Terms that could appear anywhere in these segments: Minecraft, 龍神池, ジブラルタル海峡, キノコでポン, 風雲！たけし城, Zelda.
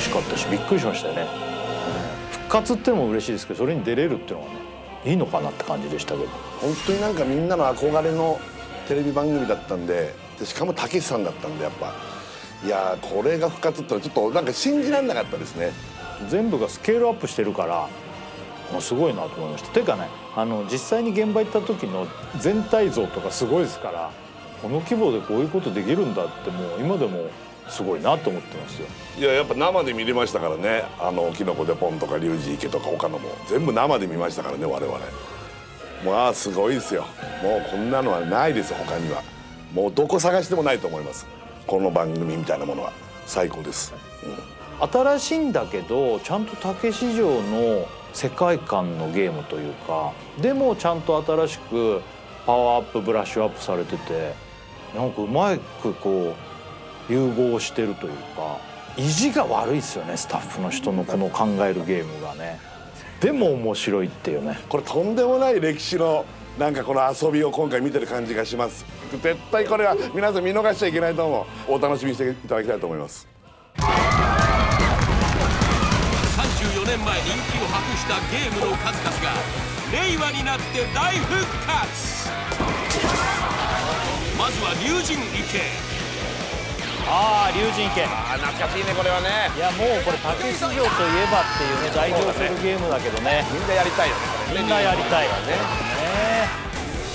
嬉しかったしびっくりしましたよね。復活っていうのも嬉しいですけど、それに出れるっていうのがねいいのかなって感じでしたけど、本当になんかみんなの憧れのテレビ番組だったんで、しかもたけしさんだったんで、やっぱいやこれが復活ってのはちょっとなんか信じられなかったですね。全部がスケールアップしてるからもうすごいなと思いました。ていうかね、実際に現場行った時の全体像とかすごいですから、この規模でこういうことできるんだってもう今でもすごいなと思ってますよ。いややっぱ生で見れましたからね、キノコでポンとかリュウジ池とか他のも全部生で見ましたからね我々。まあすごいですよ、もうこんなのはないですよ他には。もうどこ探してもないと思います、この番組みたいなものは。最高です、うん、新しいんだけどちゃんとたけし城の世界観のゲームというか、でもちゃんと新しくパワーアップブラッシュアップされてて、なんかうまくこう融合してるというか、意地が悪いですよねスタッフの人のこの考えるゲームがね。でも面白いっていうね、これとんでもない歴史のなんかこの遊びを今回見てる感じがします。絶対これは皆さん見逃しちゃいけないと思う。お楽しみにしていただきたいと思います。34年前人気を博したゲームの数々が令和になって大復活。まずは龍神池。ああ龍神池、ああ懐かしいねこれはね。いやもうこれたけし城といえばっていうね代表するゲームだけどね、みんなやりたいよねこれね。みんなやりたいよね。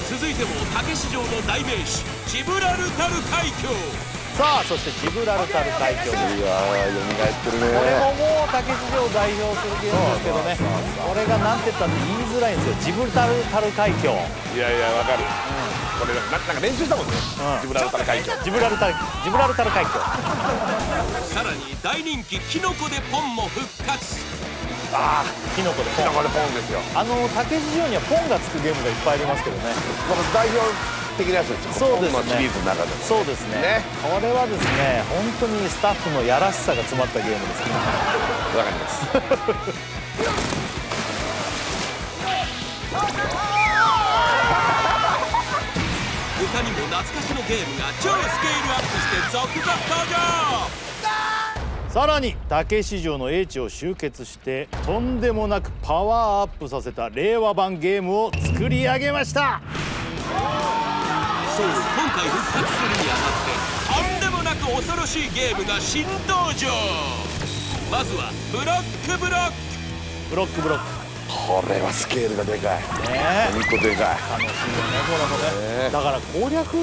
続いてもたけし城の代名詞ジブラルタル海峡。さあそしてジブラルタル海峡、いやー蘇ってるね。これももうたけし城を代表するゲームですけどね、これがなんて言ったって言いづらいんですよ、ジブラルタル海峡。いやいやわかる、これなんか練習したもんね、ジブラルタル海峡ジブラルタル海峡。さらに大人気キノコでポンも復活。ああキノコでポンですよ。たけし城にはポンがつくゲームがいっぱいありますけどね、この代表的なやつですよ。そうですね、ポンのシリーズの中でも。そうですね、これはですね本当にスタッフのやらしさが詰まったゲームですね。わかります。他にも懐かしのゲームが超スケールアップして続々登場。さらにたけし城の英知を集結してとんでもなくパワーアップさせた令和版ゲームを作り上げました。そう、今回復活するにあたってとんでもなく恐ろしいゲームが新登場。まずはブロック、これはスケールがでかいね。1個でかい、楽しいよねこれもね。だから攻略で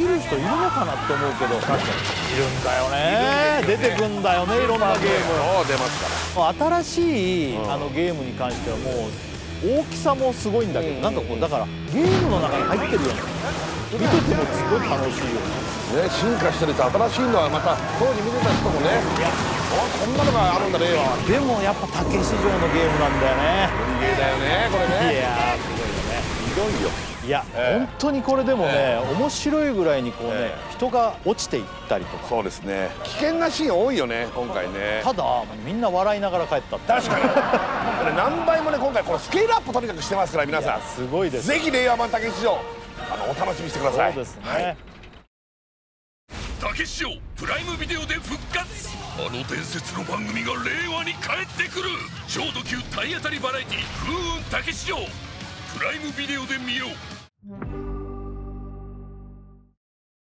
きる人いるのかなって思うけど、確かにいるんだよね、出てくんだよねいろんなゲーム出ますから。新しいゲームに関してはもう大きさもすごいんだけど、なんかこうだからゲームの中に入ってるような、見ててもすごい楽しいよね。進化してると新しいのはまた当時見てた人もね、こんなのがあるんだね。でもやっぱたけし城のゲームなんだよね。無理ゲーだよねこれね。いやすごいよね、ひどいよ。いや、本当にこれでもね、面白いぐらいにこうね、人が落ちていったりとか。そうですね、危険なシーン多いよね今回ね。ただみんな笑いながら帰ったって。確かにこれ何倍もね今回このスケールアップとにかくしてますから、皆さんすごいです。ぜひ令和版たけし城お楽しみにしてください。そうですね、たけし城プライムビデオで復活。伝説の番組が令和に帰ってくる。超ド級体当たりバラエティー「風雲たけし城」、プライムビデオで見よう。